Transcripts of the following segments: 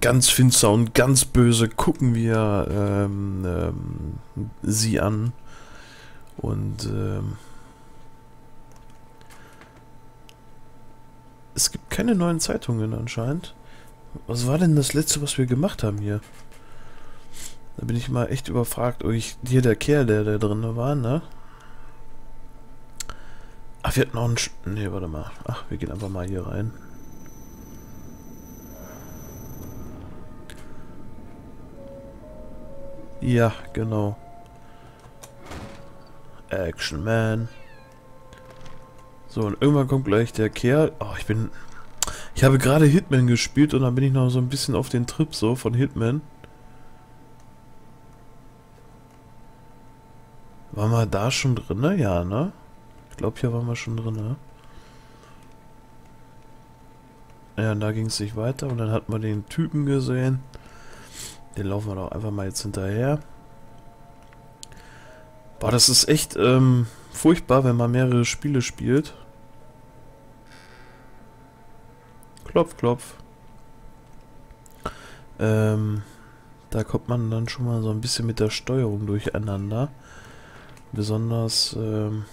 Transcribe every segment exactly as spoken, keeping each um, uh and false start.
ganz finster und ganz böse gucken wir ähm, ähm, sie an. Und ähm, es gibt keine neuen Zeitungen anscheinend. Was war denn das letzte, was wir gemacht haben hier? Da bin ich mal echt überfragt. Oh, ich, hier der Kerl, der da drin war, ne? Ach, wir hatten noch einen... Sch ne, warte mal. Ach, wir gehen einfach mal hier rein. Ja, genau. Action Man. So, und irgendwann kommt gleich der Kerl. Oh, ich bin... Ich habe gerade Hitman gespielt und dann bin ich noch so ein bisschen auf den Trip so von Hitman. Waren wir da schon drin, ne? Ja, ne? Ich glaube, hier waren wir schon drin, ne? Ja, und da ging es nicht weiter und dann hat man den Typen gesehen. Den laufen wir doch einfach mal jetzt hinterher. Boah, das ist echt ähm, furchtbar, wenn man mehrere Spiele spielt. Klopf, klopf. Ähm, da kommt man dann schon mal so ein bisschen mit der Steuerung durcheinander. Besonders... Ähm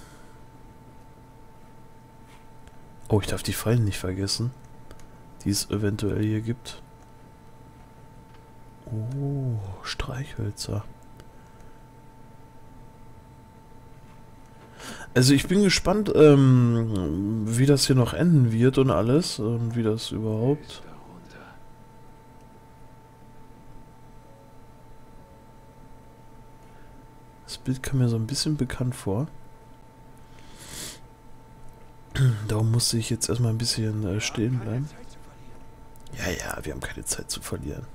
oh, ich darf die Fallen nicht vergessen, die es eventuell hier gibt. Oh, Streichhölzer. Also ich bin gespannt, ähm, wie das hier noch enden wird und alles und wie das überhaupt... Das Bild kam mir so ein bisschen bekannt vor. Darum musste ich jetzt erstmal ein bisschen äh, stehen bleiben. Ja, ja, wir haben keine Zeit zu verlieren.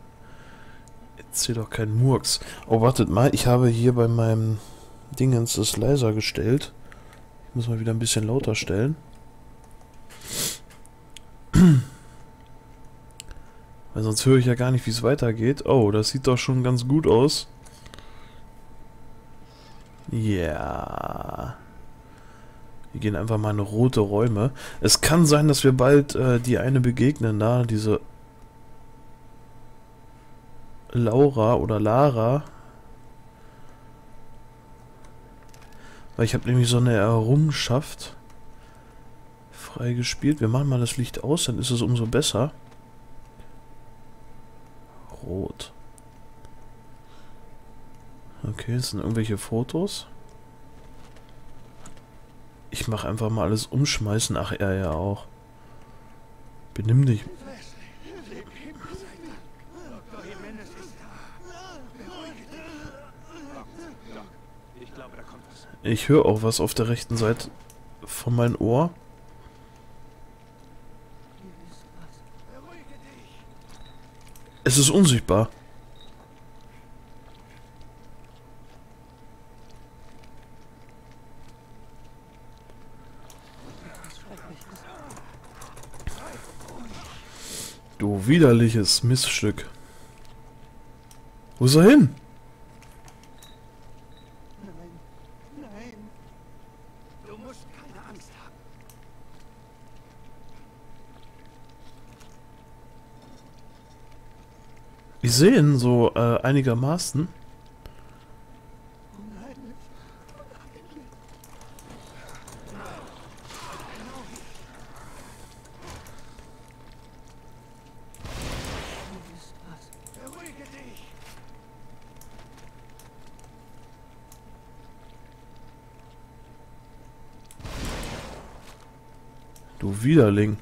Jetzt hier doch kein Murks. Oh, wartet mal, ich habe hier bei meinem Dingens das leiser gestellt. Ich muss mal wieder ein bisschen lauter stellen. Weil sonst höre ich ja gar nicht, wie es weitergeht. Oh, das sieht doch schon ganz gut aus. Ja. Wir gehen einfach mal in rote Räume. Es kann sein, dass wir bald äh, die eine begegnen, da, diese Laura oder Lara. Weil ich habe nämlich so eine Errungenschaft frei gespielt. Wir machen mal das Licht aus, dann ist es umso besser. Rot. Okay, das sind irgendwelche Fotos. Ich mache einfach mal alles umschmeißen. Ach, er ja auch. Benimm dich. Ich höre auch was auf der rechten Seite von meinem Ohr. Es ist unsichtbar. Du widerliches Miststück. Wo ist er hin? Nein, nein. Du musst keine Angst haben. Ich sehe ihn so äh, einigermaßen. Du Widerling.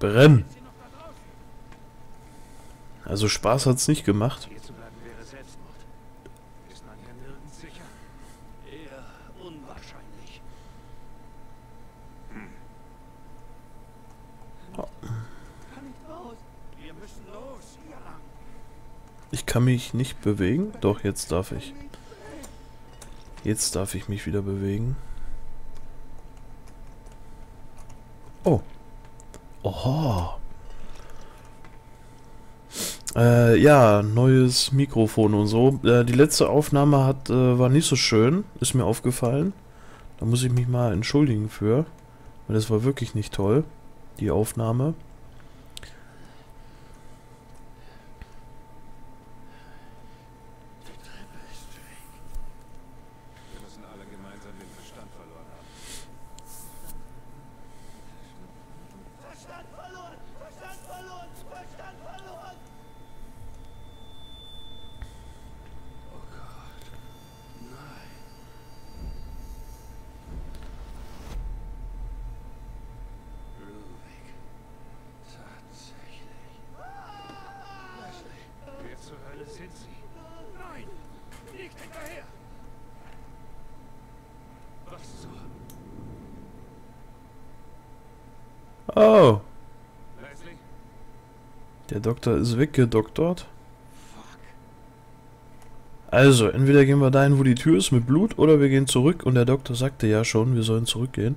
Brenn. Also Spaß hat's nicht gemacht. Ich kann mich nicht bewegen, doch jetzt darf ich. Jetzt darf ich mich wieder bewegen. Oh. Oho. Äh, ja, neues Mikrofon und so. Äh, die letzte Aufnahme hat, äh, war nicht so schön. Ist mir aufgefallen. Da muss ich mich mal entschuldigen für. Und das war wirklich nicht toll, die Aufnahme. Oh. Der Doktor ist weggedoktort. Also, entweder gehen wir dahin, wo die Tür ist, mit Blut, oder wir gehen zurück. Und der Doktor sagte ja schon, wir sollen zurückgehen.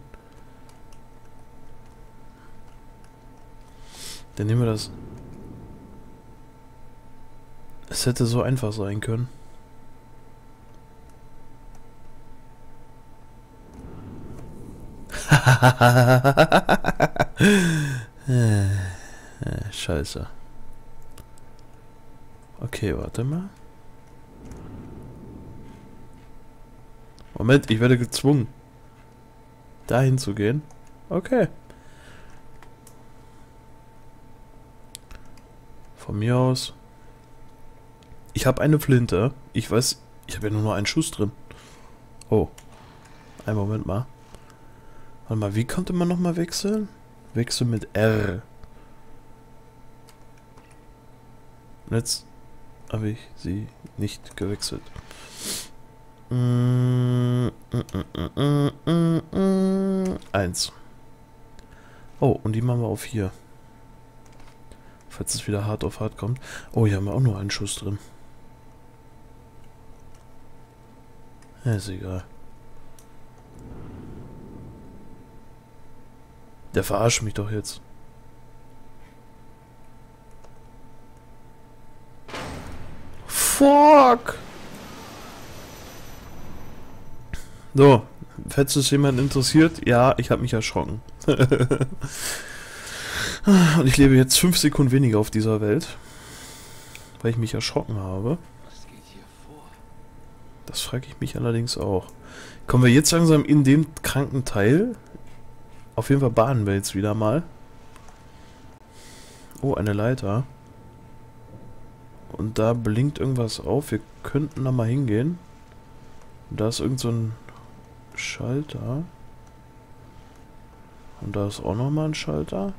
Dann nehmen wir das. Es hätte so einfach sein können. Scheiße. Okay, warte mal. Moment, ich werde gezwungen, dahin zu gehen. Okay. Von mir aus. Ich habe eine Flinte. Ich weiß, ich habe ja nur noch einen Schuss drin. Oh. Einen Moment mal. Warte mal, wie konnte man nochmal wechseln? Wechsel mit R. Und jetzt habe ich sie nicht gewechselt. Mm, mm, mm, mm, mm, mm, eins. Oh, und die machen wir auf hier. Falls es wieder hart auf hart kommt. Oh, hier haben wir auch nur einen Schuss drin. Ja, ist egal. Der verarscht mich doch jetzt. Fuck! So, falls es jemand interessiert, ja, ich habe mich erschrocken. Und ich lebe jetzt fünf Sekunden weniger auf dieser Welt, weil ich mich erschrocken habe. Was geht hier vor? Das frage ich mich allerdings auch. Kommen wir jetzt langsam in den kranken Teil? Auf jeden Fall baden wir jetzt wieder mal. Oh, eine Leiter. Und da blinkt irgendwas auf. Wir könnten da mal hingehen. Und da ist irgend so ein Schalter. Und da ist auch nochmal ein Schalter.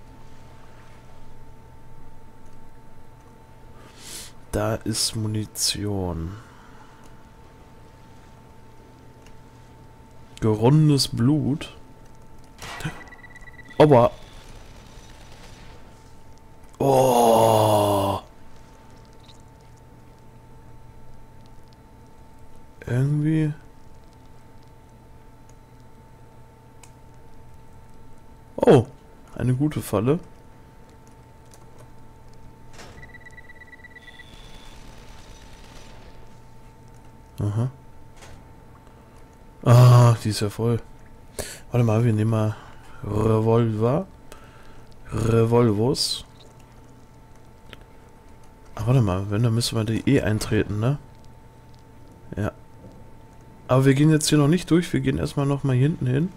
Da ist Munition. Geronnenes Blut. Aua. Oh. Irgendwie. Oh. Eine gute Falle. Aha. Ah, die ist ja voll. Warte mal, wir nehmen mal Revolver. Revolvos. Ach, warte mal, wenn, dann müssen wir die eh eintreten, ne? Ja. Aber wir gehen jetzt hier noch nicht durch, wir gehen erstmal nochmal hier hinten hin.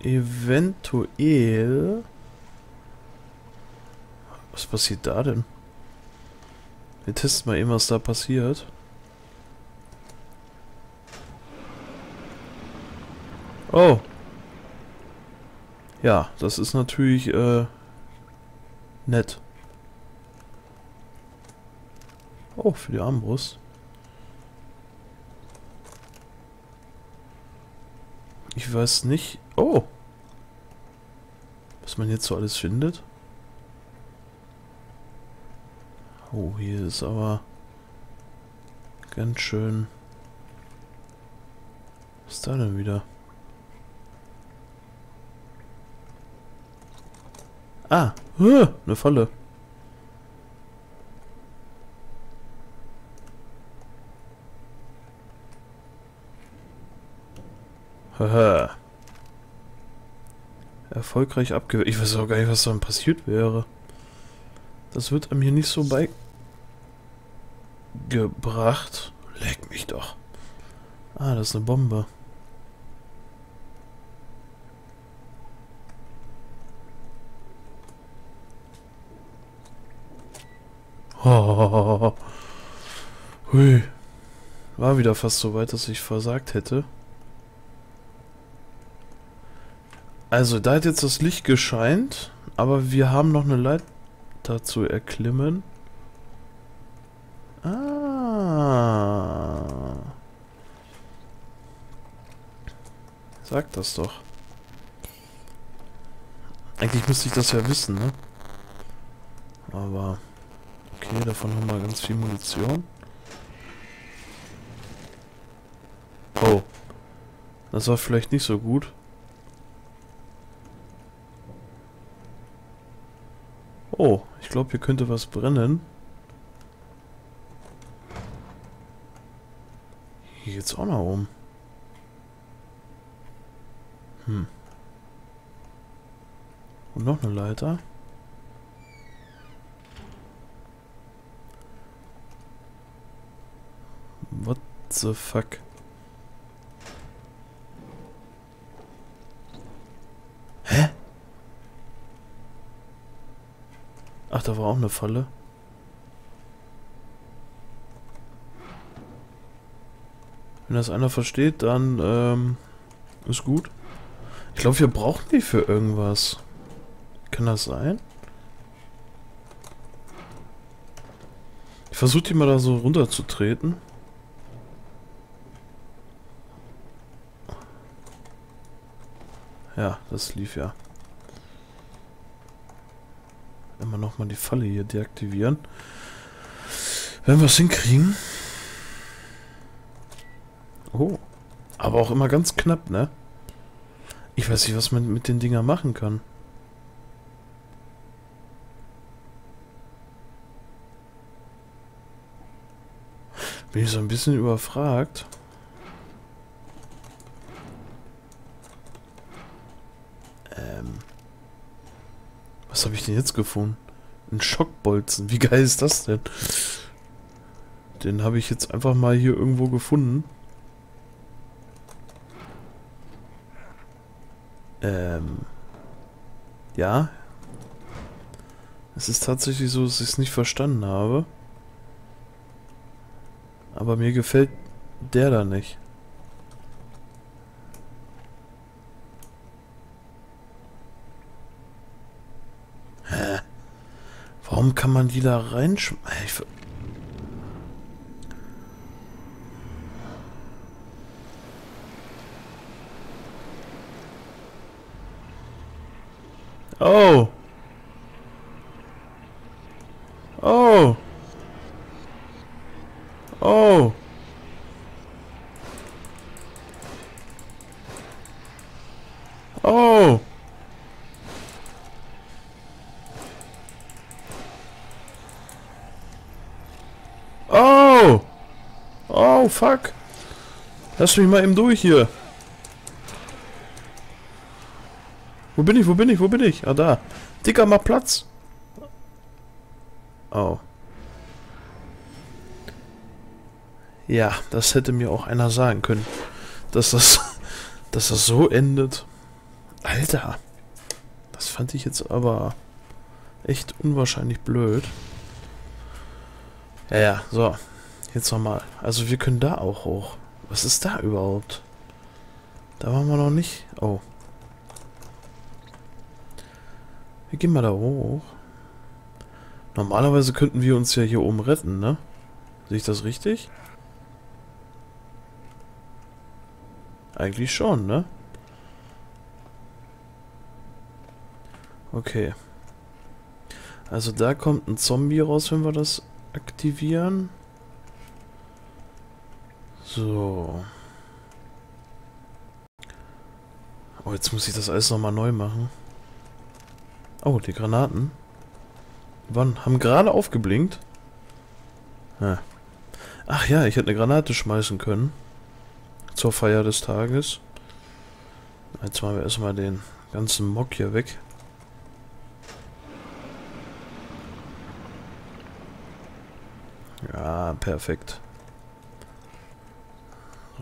Eventuell. Was passiert da denn? Wir testen mal eben, was da passiert. Oh. Ja, das ist natürlich äh, nett. Oh, für die Armbrust. Ich weiß nicht. Oh. Was man jetzt so alles findet. Oh, hier ist aber ganz schön. Was ist da denn wieder? Ah, eine Falle. Haha. Erfolgreich abgewehrt. Ich weiß auch gar nicht, was dann passiert wäre. Das wird einem hier nicht so beigebracht. Leck mich doch. Ah, das ist eine Bombe. Oh. Hui. War wieder fast so weit, dass ich versagt hätte. Also, da hat jetzt das Licht gescheint, aber wir haben noch eine Leiter zu erklimmen. Ah. Sag das doch. Eigentlich müsste ich das ja wissen, ne? Aber... Okay, davon haben wir ganz viel Munition. Oh. Das war vielleicht nicht so gut. Oh, ich glaube, hier könnte was brennen. Hier geht's auch noch um. Hm. Und noch eine Leiter. What the fuck? Hä? Ach, da war auch eine Falle. Wenn das einer versteht, dann ähm, ist gut. Ich glaube, wir brauchen die für irgendwas. Kann das sein? Ich versuche die mal da so runterzutreten. Ja, das lief ja. Immer nochmal die Falle hier deaktivieren. Wenn wir es hinkriegen. Oh. Aber auch immer ganz knapp, ne? Ich weiß nicht, was man mit den Dinger machen kann. Bin ich so ein bisschen überfragt. Was habe ich denn jetzt gefunden? Ein Schockbolzen. Wie geil ist das denn? Den habe ich jetzt einfach mal hier irgendwo gefunden. Ähm. Ja. Es ist tatsächlich so, dass ich es nicht verstanden habe. Aber mir gefällt der da nicht. Warum kann man die da reinschmeißen? Oh! Oh! Oh! Oh! Oh, fuck. Lass mich mal eben durch hier. Wo bin ich, wo bin ich, wo bin ich? Ah, da. Dicker, mach Platz. Oh. Ja, das hätte mir auch einer sagen können. Dass das, dass das so endet. Alter. Das fand ich jetzt aber echt unwahrscheinlich blöd. Ja, ja, so. Jetzt nochmal. Also wir können da auch hoch. Was ist da überhaupt? Da waren wir noch nicht. Oh. Wir gehen mal da hoch. Normalerweise könnten wir uns ja hier oben retten, ne? Sehe ich das richtig? Eigentlich schon, ne? Okay. Also da kommt ein Zombie raus, wenn wir das aktivieren. So. Oh, jetzt muss ich das alles nochmal neu machen. Oh, die Granaten. Wann? Haben gerade aufgeblinkt. Ah. Ach ja, ich hätte eine Granate schmeißen können. Zur Feier des Tages. Jetzt machen wir erstmal den ganzen Mock hier weg. Ja, perfekt.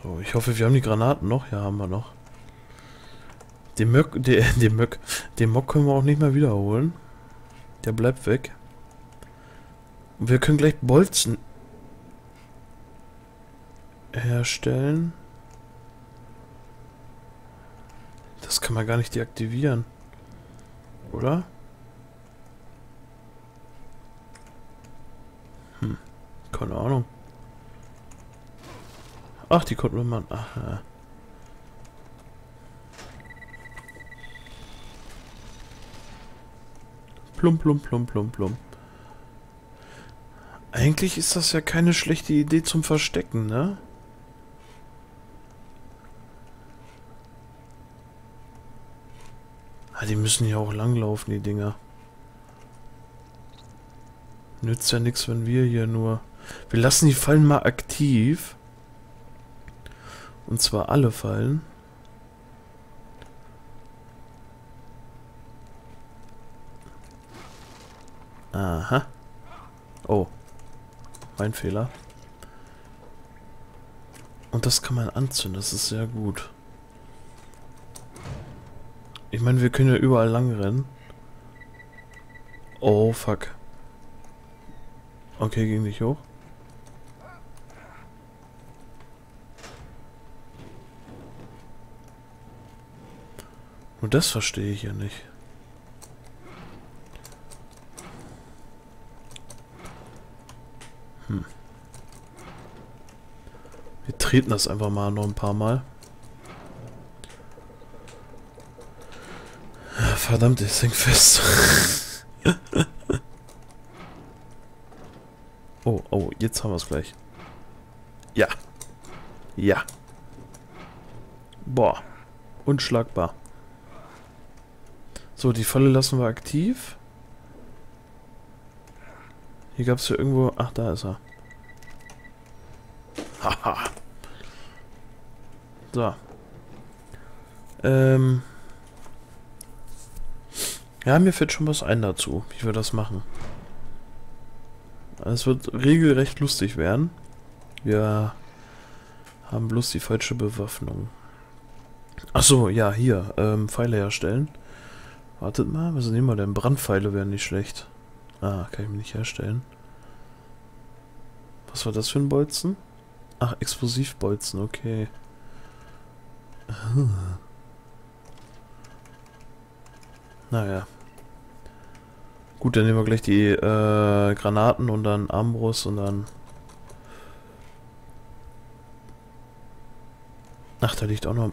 So, ich hoffe, wir haben die Granaten noch. Ja, haben wir noch. Den Mock, den, den Mock, den Mock können wir auch nicht mehr wiederholen. Der bleibt weg. Und wir können gleich Bolzen herstellen. Das kann man gar nicht deaktivieren. Oder? Hm, keine Ahnung. Ach, die konnten wir mal... Ach, ja. Plum, plum, plum, plum, plum. Eigentlich ist das ja keine schlechte Idee zum Verstecken, ne? Ah, die müssen ja auch langlaufen, die Dinger. Nützt ja nichts, wenn wir hier nur... Wir lassen die Fallen mal aktiv. Und zwar alle Fallen. Aha. Oh. Mein Fehler. Und das kann man anzünden, das ist sehr gut. Ich meine, wir können ja überall lang rennen. Oh, fuck. Okay, ging nicht hoch. Nur das verstehe ich ja nicht. Hm. Wir treten das einfach mal noch ein paar Mal. Verdammt, ich häng fest. Oh, oh, jetzt haben wir es gleich. Ja. Ja. Boah. Unschlagbar. So, die Falle lassen wir aktiv. Hier gab es ja irgendwo... Ach, da ist er. Haha. So. Ähm... Ja, mir fällt schon was ein dazu, wie wir das machen. Es wird regelrecht lustig werden. Wir haben bloß die falsche Bewaffnung. Achso, ja, hier. Ähm, Pfeile herstellen. Wartet mal, was nehmen wir denn? Brandpfeile wären nicht schlecht. Ah, kann ich mir nicht herstellen. Was war das für ein Bolzen? Ach, Explosivbolzen, okay. Ah. Naja. Gut, dann nehmen wir gleich die äh, Granaten und dann Armbrust und dann... Ach, da liegt auch noch...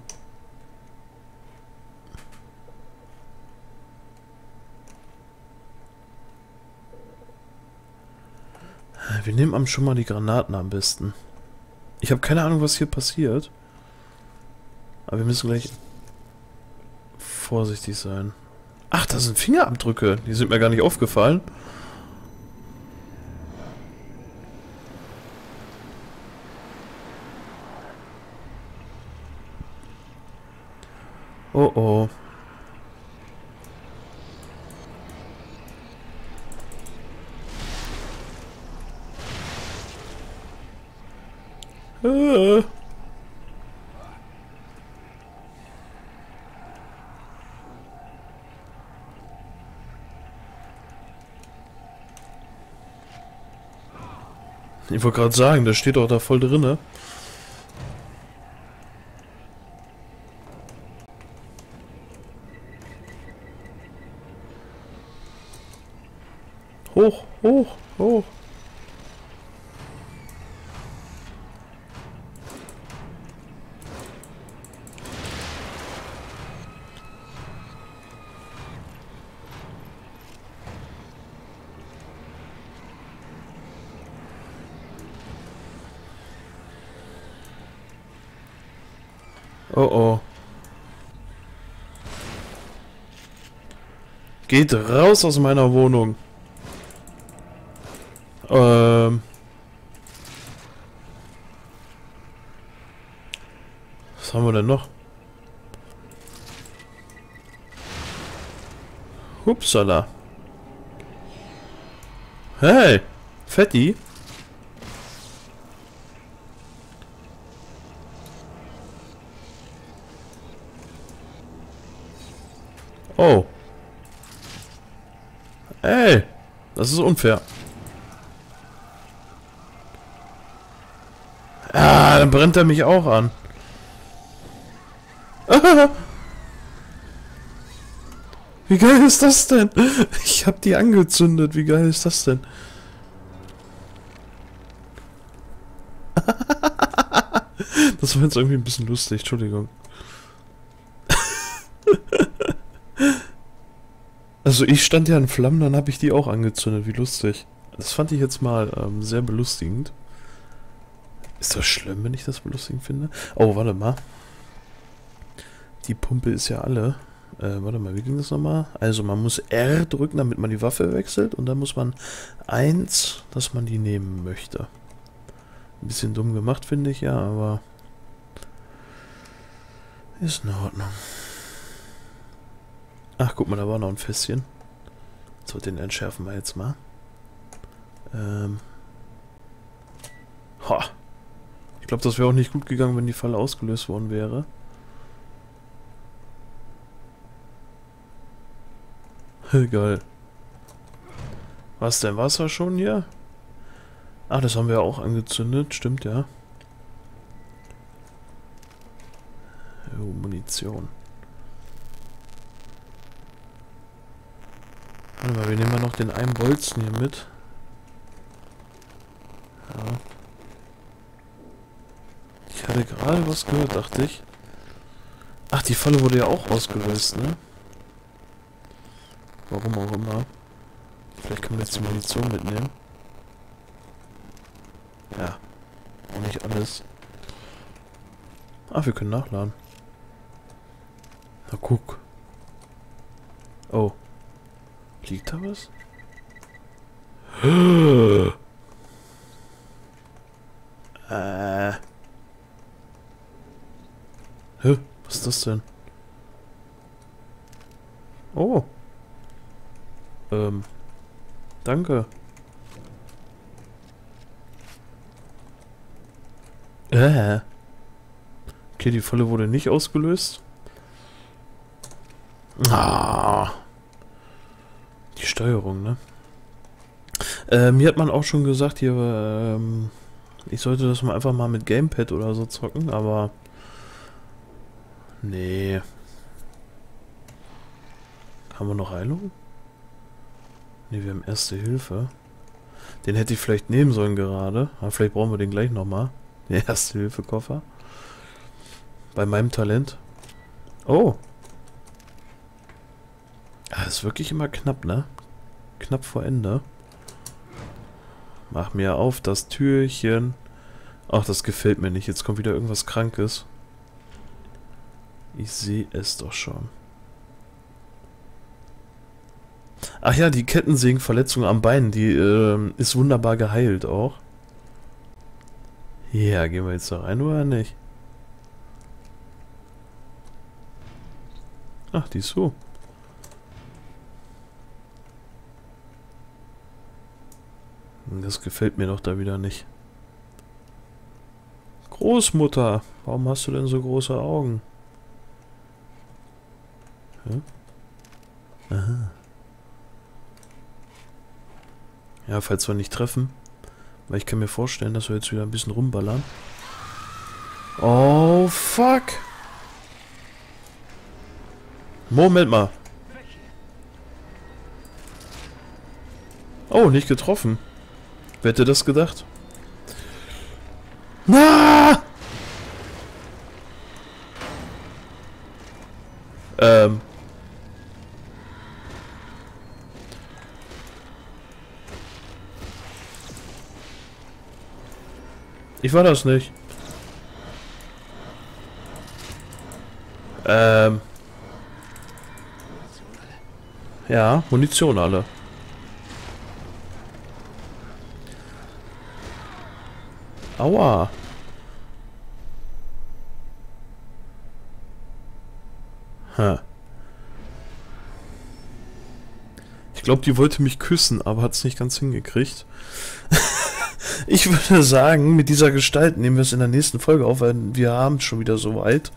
Wir nehmen schon mal die Granaten am besten. Ich habe keine Ahnung, was hier passiert. Aber wir müssen gleich vorsichtig sein. Ach, da sind Fingerabdrücke. Die sind mir gar nicht aufgefallen. Oh oh. Äh. Ich wollte gerade sagen, das steht doch da voll drinne. Hoch, hoch, hoch. Oh oh. Geht raus aus meiner Wohnung. Ähm. Was haben wir denn noch? Hupsala. Hey, Fetti. Oh. Ey, das ist unfair. Ah, dann brennt er mich auch an. Ah. Wie geil ist das denn? Ich hab die angezündet. Wie geil ist das denn? Das war jetzt irgendwie ein bisschen lustig. Entschuldigung. Also ich stand ja in Flammen, dann habe ich die auch angezündet. Wie lustig. Das fand ich jetzt mal ähm, sehr belustigend. Ist das schlimm, wenn ich das belustigend finde? Oh, warte mal. Die Pumpe ist ja alle. Äh, warte mal, wie ging das nochmal? Also man muss R drücken, damit man die Waffe wechselt. Und dann muss man eins, dass man die nehmen möchte. Ein bisschen dumm gemacht, finde ich ja, aber... Ist in Ordnung. Ach, guck mal, da war noch ein Fässchen. So, den entschärfen wir jetzt mal. Ähm. Ha. Ich glaube, das wäre auch nicht gut gegangen, wenn die Falle ausgelöst worden wäre. Geil. Was denn? War es da schon hier? Ah, das haben wir auch angezündet. Stimmt, ja. Oh, Munition. Warte mal, wir nehmen mal noch den einen Bolzen hier mit. Ja. Ich hatte gerade was gehört, dachte ich. Ach, die Falle wurde ja auch ausgelöst, ne? Warum auch immer. Vielleicht können wir jetzt die Munition mitnehmen. Ja. Auch nicht alles. Ah, wir können nachladen. Na guck. Oh. Liegt da was? Äh. Hä? Was ist das denn? Oh. Ähm, danke. Äh. Okay, die Falle wurde nicht ausgelöst. Ah. Die Steuerung, ne? Äh, mir hat man auch schon gesagt, hier, ähm, ich sollte das mal einfach mal mit Gamepad oder so zocken, aber... Nee. Haben wir noch Heilung? Ne, wir haben Erste Hilfe. Den hätte ich vielleicht nehmen sollen gerade. Aber vielleicht brauchen wir den gleich nochmal. Den Erste Hilfe Koffer. Bei meinem Talent. Oh. Das ist wirklich immer knapp, ne? Knapp vor Ende. Mach mir auf das Türchen. Ach, das gefällt mir nicht. Jetzt kommt wieder irgendwas Krankes. Ich sehe es doch schon. Ach ja, die Kettensägenverletzung am Bein, die äh, ist wunderbar geheilt auch. Ja, gehen wir jetzt da rein oder nicht? Ach, die ist so. Das gefällt mir doch da wieder nicht. Großmutter, warum hast du denn so große Augen? Hm? Aha. Ja, falls wir nicht treffen. Weil ich kann mir vorstellen, dass wir jetzt wieder ein bisschen rumballern. Oh, fuck. Moment mal. Oh, nicht getroffen. Wer hätte das gedacht? Na! Ähm. Ich war das nicht. Ähm. Ja, Munition alle. Aua. Huh. Ich glaube, die wollte mich küssen, aber hat es nicht ganz hingekriegt. Ich würde sagen, mit dieser Gestalt nehmen wir es in der nächsten Folge auf, weil wir haben es schon wieder soweit.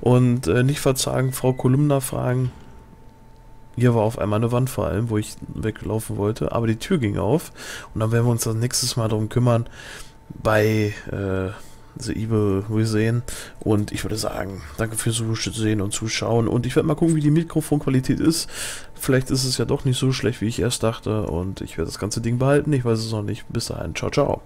Und äh, nicht verzagen, Frau Kolumna fragen. Hier war auf einmal eine Wand vor allem, wo ich weglaufen wollte, aber die Tür ging auf. Und dann werden wir uns das nächstes Mal darum kümmern, bei äh, The Evil Within. Und ich würde sagen, danke fürs Zusehen und Zuschauen. Und ich werde mal gucken, wie die Mikrofonqualität ist. Vielleicht ist es ja doch nicht so schlecht, wie ich erst dachte. Und ich werde das ganze Ding behalten. Ich weiß es noch nicht. Bis dahin. Ciao, ciao.